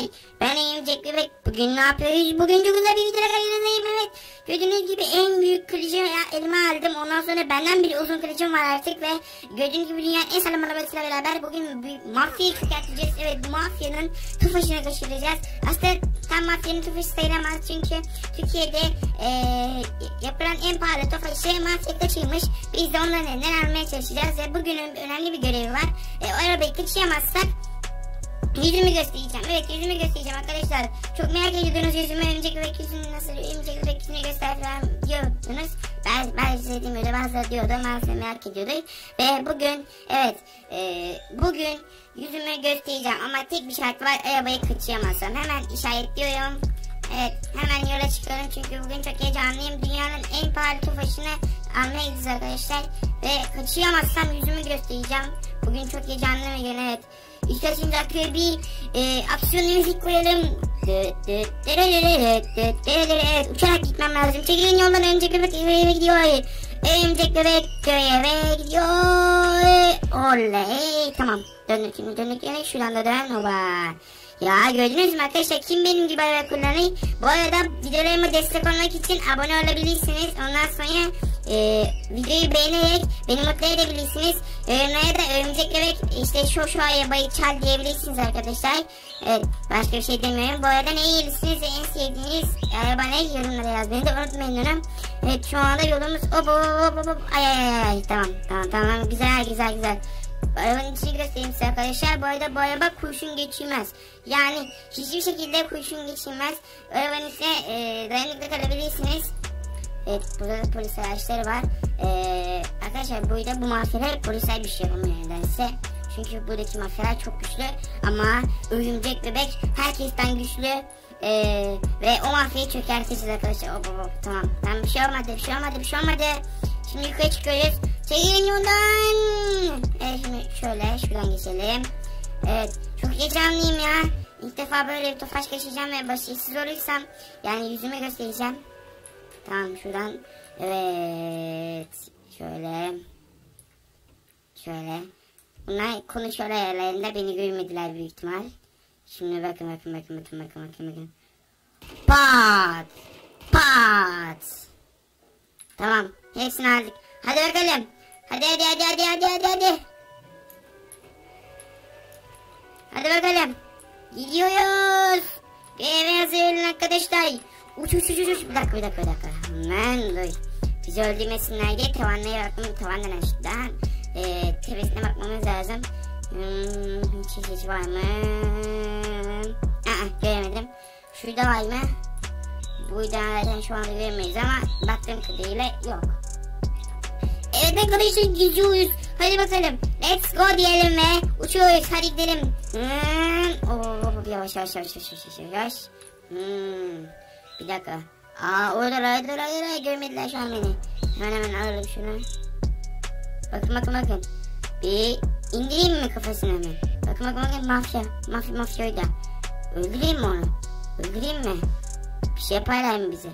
Hay, ben Örümcek Bebek. Bugün ne yapıyoruz? Bugün güzel bir videoda karşınızdayım. Evet, gördüğünüz gibi en büyük kılıcımı elime aldım. Ondan sonra benden bile uzun kılıcım var artık ve gördüğünüz gibi dünyanın en sağlam arabasıyla beraber bugün mafyayı çıkartacağız. Evet, bu mafyanın tufasını kaçıracağız. Aslında tam mafyanın tufası sayılamaz çünkü Türkiye'de yapılan en pahalı tufası mafya kaçırmış. Biz de onların elinden almaya çalışacağız ve bugünün önemli bir görevi var. O arabayı kaçıramazsak yüzümü göstereceğim. Evet, yüzümü göstereceğim arkadaşlar. Çok merak ediyordunuz yüzümü, Örümcek Bebek yüzünü nasıl, Örümcek Bebek yüzünü göster falan diyordunuz. Ben size demiyordu, bazıları diyordu, bazıları merak ediyordu. Ve bugün, evet, bugün yüzümü göstereceğim ama tek bir şart var, arabayı kaçıramazsam. Hemen işaretliyorum. Evet, hemen yola çıkıyorum çünkü bugün çok heyecanlıyım. Dünyanın en pahalı tofaşını almaya gidiyoruz arkadaşlar. Ve kaçıramazsam yüzümü göstereceğim. Bugün çok heyecanlı bir gün, evet. İşte şimdi akıyor bir aksiyon müzik koyalım. Evet, uçarak gitmem lazım. Çekilin yoldan, Örümcek Bebek eve gidiyor. Örümcek Bebek eve gidiyor. Oley, tamam. Döndük şimdi, döndük yine. Şuradan da dön. Oba. Ya gördünüz mü arkadaşlar, kim benim gibi araba kullanıyor? Bu arada videolarıma destek olmak için abone olabilirsiniz. Ondan sonra videoyu beğenerek beni mutlu edebilirsiniz. Yorumlara da Örümcek Bebek işte şu arabayı çal diyebilirsiniz arkadaşlar. Evet, başka bir şey demiyorum. Bu arada ne yerisiniz ve en sevdiğiniz araba ne, yorumlara yazmayı da unutmayın. Evet, şu anda yolumuz ay tamam, güzel. Arabanın içini göstereyim size arkadaşlar. Bu arada bu araba kurşun geçirmez. Yani hiçbir şekilde kurşun geçirmez. Arabanın içine dayanıklı kalabilirsiniz. Evet, burada da polis araçları var. Arkadaşlar burada bu mafyalar polisler bir şey yapamıyor nedense. Çünkü buradaki mafyalar çok güçlü. Ama Örümcek Bebek herkesten güçlü. Ve o mafyayı çökerteceğiz arkadaşlar. Tamam. Tamam, bir şey olmadı. Şimdi yukarı çıkıyoruz. Çekilin yoldan. Evet, şimdi şöyle şuradan geçelim. Evet, çok heyecanlıyım ya. İlk defa böyle bir tofaş geçeceğim ve başarısız olursam yani yüzümü göstereceğim. Tamam, şuradan. Evet, şöyle. Bunlar konuşuyor aralarında, beni görmediler büyük ihtimal. Şimdi bakın. Pat. Tamam, hepsini aldık. Hadi bakalım. Hadi. Hadi bakalım. Gidiyoruz. Eve hazırlanın arkadaşlar. Uç. Bir dakika. Aman duy. Bizi öldürmesinler diye tavandan aşağıdan tepesine bakmamız lazım. Hiç var mı? Göremedim. Şurada var mı? Buradan şu anda göremeyiz ama baktığım kadarıyla yok. Evet arkadaşlar, gidiyoruz. Hadi bakalım. Let's go diyelim ve uçuyoruz. Hadi gidelim. Yavaş. Bir dakika. Orada görmediler şu an beni. Hemen alalım şunu. Bakın. Bir indireyim mi kafasını hemen? Bakın mafya orada. Öldüreyim mi onu? Öldüreyim mi? Bir şey yaparlar mı bize?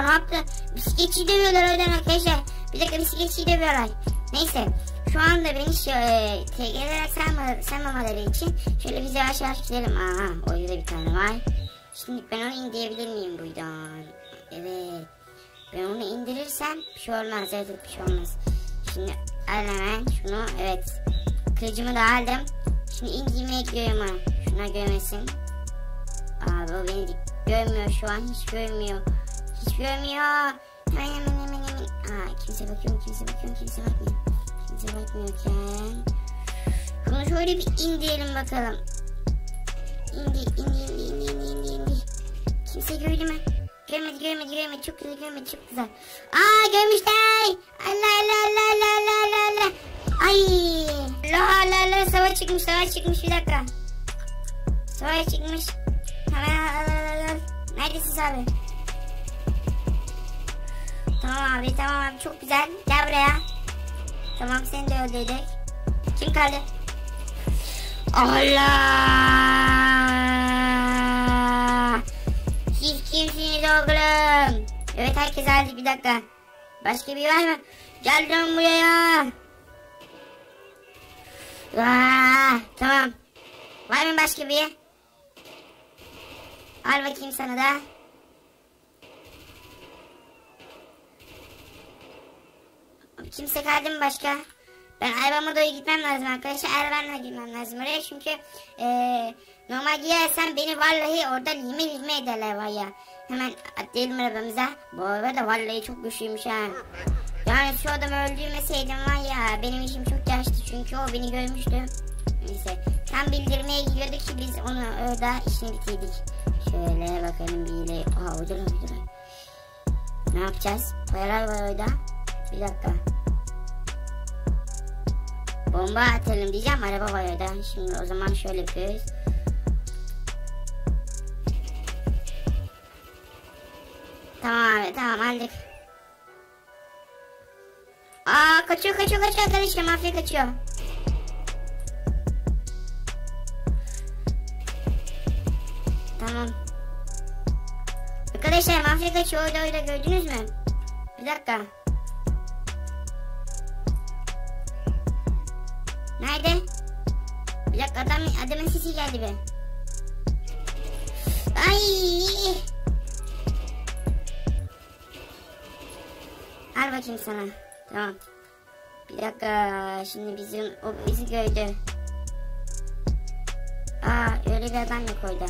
Ne yaptı? Bisikletçi dövüyorlar oradan arkadaşlar. Bir dakika, bisikletçi dövüyorlar. Neyse, şu anda beni şöyle TG'lere sanmamaları için şöyle biz yavaş gidelim. Orada bir tane var. Şimdi ben onu indirebilir miyim buradan? Evet. Ben onu indirirsem bir şey olmaz. Evet, bir şey olmaz. Şimdi hemen şunu, evet. Kılıcımı da aldım. Şimdi indirmeye gidiyorum ona. Şuna görmesin. O beni görmüyor şu an. Hiç görmüyor. Hemen. Kimse bakmıyor. Kimse bakmıyorken. Bunu şöyle bir indirelim bakalım. İndi. Kimse gördü mü? Görmedi. Çok güzel. Görmüşler. Allah. Ay. La. Savaş çıkmış bir dakika. Savaş çıkmış. Hemen. Neredesiniz abi? Tamam abi. Çok güzel. Gel buraya. Tamam, seni de öldürdük. Kim kaldı? Allah! Siz kimsiniz oğlum? Evet, herkes aldı, bir dakika. Başka biri var mı? Gel lan buraya. Tamam. Var mı başka biri? Al bakayım sana da. Kimse kaldı mı başka? Ben Erbamada'ya gitmem lazım arkadaşlar. Erban'la gitmem lazım oraya. Çünkü normal giyersem beni vallahi oradan yemin ederler var ya. Hemen atlayalım arabamıza. Bu arada vallahi çok güçlüymüş ha. Yani şu adamı öldürmeseydim var ya. Benim işim çok yaştı çünkü o beni görmüştü. Neyse. Tam bildirmeye gidiyorduk ki biz onu orada işini bitirdik. Şöyle bakalım bir ile. Aha uydurun. Ne yapacağız? Paralar var orada. Bir dakika. Bomba atalım diyeceğim. Araba var orada. Şimdi o zaman şöyle yapıyoruz. Tamam abi tamam aldık. Aa kaçıyor arkadaşlar. Mafya kaçıyor. Tamam. Arkadaşlar mafya kaçıyor orada gördünüz mü? Bir dakika. Nerede? Bir dakika adamın sesi geldi be. Ay! Al bakayım sana. Tamam. Bir dakika şimdi o bizi gördü. Aa öyle bir adam yok orada.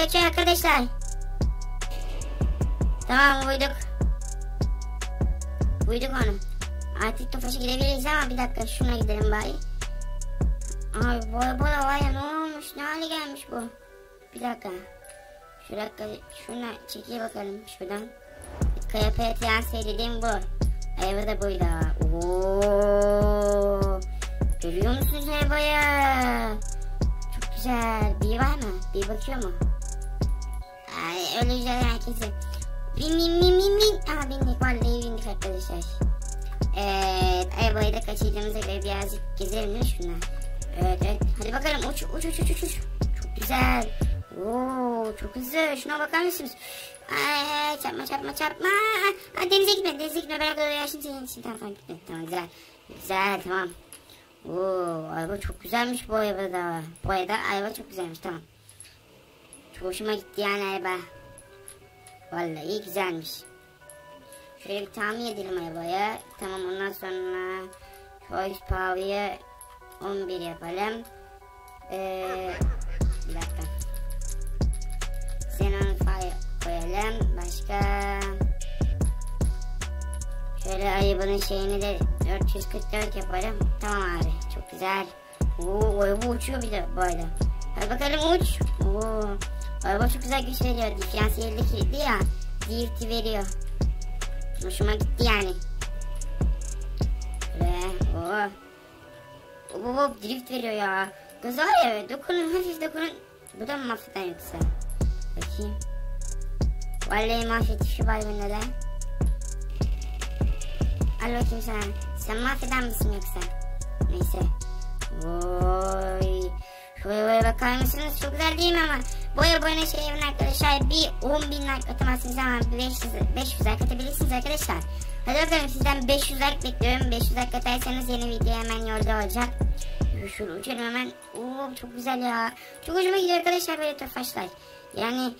Kaçıyor arkadaşlar. Tamam uyduk. Uyduk onu. Artık Tofaş'a gidebiliriz ama bir dakika şuna gidelim bari. Abi bola var ya ne olmuş ne hale gelmiş bu. Bir dakika. Şuna çekil bakalım şuradan. Kayapaya tiyansiye dediğim bu. Ayva da buydu. Ooo. Görüyor musunuz ayvaya? Güzel. Bir var mı? Bir bakıyor mu? Ay öyle güzel herkesi. Bin. Aha bindik. Vallahi bindik arkadaşlar. Evet. Arabayı da kaçırdığımıza göre birazcık gezelim mi şuna? Evet. Hadi bakalım uç. Çok güzel. Ooo çok hızlı. Şuna bakar mısınız? Ay çarpma. Ay, denize gitme. Ben kadar yaşım senin için. Tamam güzel. Güzel tamam. Oo, araba çok güzelmiş bu araba da. Bu arada araba çok güzelmiş tamam. Çok hoşuma gitti yani araba. Vallahi güzelmiş. Şöyle bir tamir edelim arabaya. Tamam ondan sonra Choice Power'ı 11 yapalım. Bir dakika. Xenon Fire koyalım. Başka. Şöyle arabanın şeyini de 444 yaparım. Tamam abi çok güzel. Oo araba uçuyor bir de bu arada. Hadi bakalım uç. Oo araba çok güzel güç veriyor. Diferansiyelde kilitli ya. Zifti veriyor. Hoşuma gitti yani. Şöyle. Oo. Drift veriyor ya. Gaza ya. Dokunun. Bu da mı mafyadan yoksa? Bakayım. Vallahi mafya dışı var bende de. Al bakayım sana. Sen mahveden misin yoksa? Neyse. Oy. Şuraya bakar mısınız? Çok güzel değil mi ama? Boya şey evin arkadaşlar. Bir 10.000 like atamazsınız ama 500 like atabilirsiniz arkadaşlar. Hadi bakalım sizden 500 like bekliyorum. 500 like atarsanız yeni video hemen yolda olacak. Şunu uçalım hemen. Oo çok güzel ya. Çok hoşuma gidiyor arkadaşlar böyle tofaşlar. Yani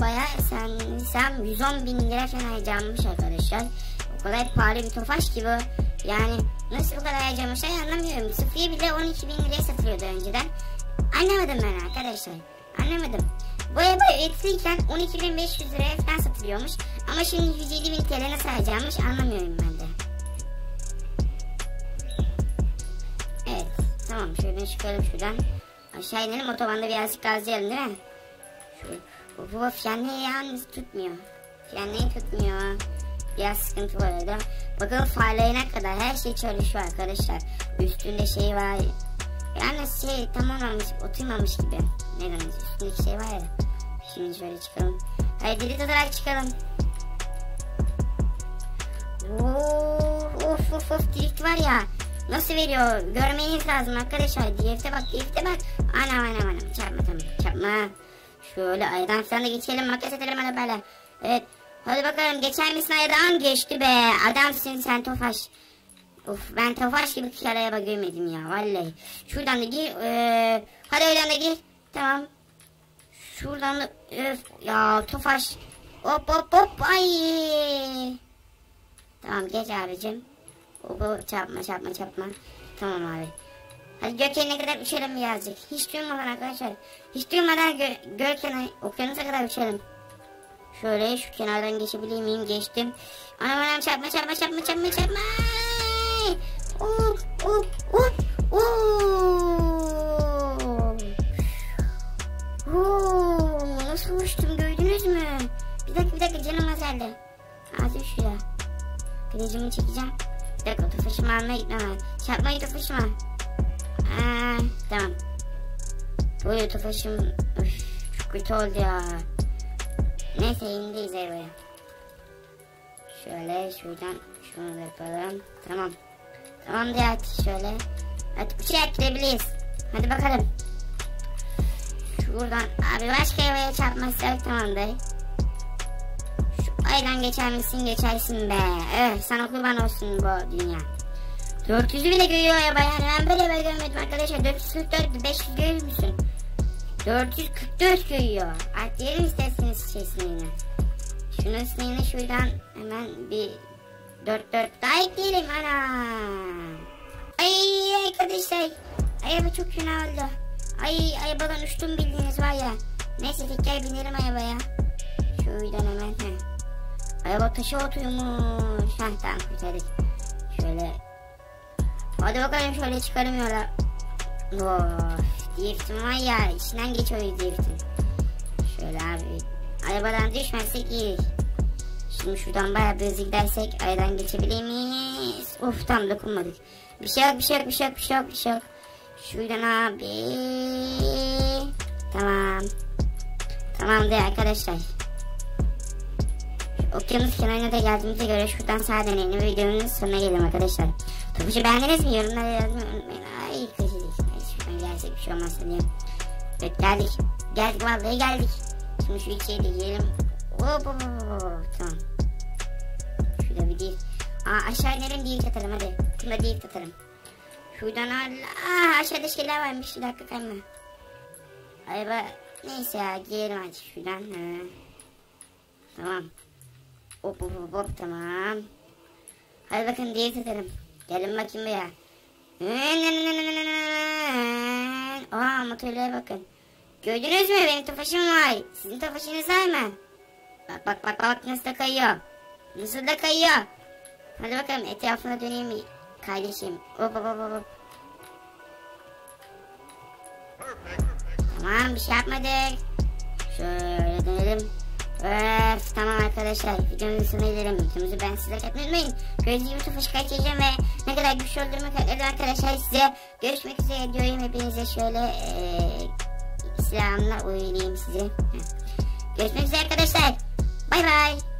baya sen 110.000 lira falan harcanmış arkadaşlar. O kadar pahalı bir tofaş ki bu. Yani nasıl bu kadar harcamışlar anlamıyorum. Sıfırı bile 12.000 liraya satılıyordu önceden. Anlamadım ben arkadaşlar. Anlamadım. Bu araba üretilirken 12.500 liraya falan satılıyormuş. Ama şimdi 107.000 TL nasıl harcanmış anlamıyorum ben de. Evet tamam şuradan çıkalım şuradan. Aşağı inelim otobanda birazcık gazlayalım değil mi? Bu frenleri yalnız tutmuyor. Frenleri tutmuyor. Biraz sıkıntı var orada. Bakın farlarına kadar her şey çalışıyor arkadaşlar. Üstünde şey var. Yani şey oturmamış gibi. Neden? Üstündeki şey var ya. Şimdi şöyle çıkalım. Haydi deli tutarak çıkalım. Of drift var ya. Nasıl veriyor? Görmeniz lazım arkadaşlar. Drift'e bak. Anam. Çarpma. Şöyle aydan falan da geçelim. Makas edelim arabayla. Evet. Hadi bakalım geçer misin aydan? Geçti be. Adamsın sen Tofaş. Of, ben Tofaş gibi karaya bakıyorum ya vallahi. Şuradan da gir. Hadi öyle de gir. Tamam. Şuradan da öf ya Tofaş. Hop hop hop ay. Tamam geç abicim. Hop çarpma çarpma çarpma. Tamam abi. Hadi Gökhan'a kadar uçalım birazcık. Hiç durmadan arkadaşlar. Hiç durmadan Gökhan'a okyanusa kadar uçalım. Şöyle şu kenardan geçebilir miyim? Geçtim. Anam anam çarpma çarpma çarpma çarpma çarpma. Hop hop hop. Nasıl uçtum gördünüz mü? Bir dakika canım azaldı. Azı şurada. Kılıcımı çekeceğim. Bir dakika Tofaş'ımı almaya gitmem lazım. Çarpmayı Tofaş'ıma. Tamam. Böyle Tofaş'ım çok kötü oldu ya. Neyse indiyiz arabaya. Şöyle şuradan şunu yapalım. Tamam. Tamam diye at şöyle. At uçağa gidebiliriz. Hadi bakalım. Şuradan abi başka arabaya çarpmazsak tamamdır. Şu aydan geçer misin geçersin be. Evet sana kurban olsun bu dünya. 400'ü bile görüyor arabaya. Yani ben böyle böyle görmedim arkadaşlar. 444 500 görür müsün? 444 görüyor. Atlayalım isterseniz şeysini. Şunun üstüne şuradan hemen bir 4 daha ekleyelim. Anam. Ay arkadaşlar. Araba çok fena oldu. Ay arabadan uçtum bildiğiniz var ya. Neyse tekrar binelim arabaya. Şuradan hemen. Araba taşa oturmuş. Tamam kurtardık. Şöyle. Hadi bakalım şöyle çıkarmıyorlar. Of. Driftin var ya içinden geçiyoruz driftin. Şöyle abi arabadan düşmezsek iyi. Şimdi şuradan bayağı bir hızlı gidersek aradan geçebilir miyiz? Of tam dokunmadık. Bir şey yok. Şuradan abi. Tamam. Tamamdır arkadaşlar. Okyanus kenarına da geldiğimize göre şuradan sağa dönelim. Videonun sonuna gelelim arkadaşlar. Tofaş'ı beğendiniz mi? Yorumlara yazmayı unutmayın. Ay kaçırdık. Gerçek bir şey olmazsa diyeyim. Evet geldik vallahi geldik. Şimdi şu içeri de yiyelim. Tamam. Şurada bir değil. Aşağı inelim değil atalım hadi. Bunda değil atalım. Şuradan aşağıda şeyler varmış. Bir dakika kayma. Araba neyse ya giyelim hadi şuradan. Tamam. Hop tamam. Hadi bakın değil atalım. Gelin bakayım buraya. Motorlara bakın. Gördünüz mü benim Tofaş'ım var. Sizin Tofaş'ınız var mı? Bak nasıl da kayıyor. Nasıl da kayıyor. Hadi bakalım etrafına döneyim mi kardeşim. Hop. Tamam bir şey yapmadık. Şöyle dönelim. Öf tamam arkadaşlar videonun sonuna gelelim. Videomuzu ben size katmayı unutmayın. Gördüğünüz gibi Tofaş'ı kaçıracağım ve ne kadar güçlü olduğumu katladım arkadaşlar. Size görüşmek üzere diyorum. Hepinize şöyle silahımla oynayayım sizi. Görüşmek üzere arkadaşlar. Bay bay.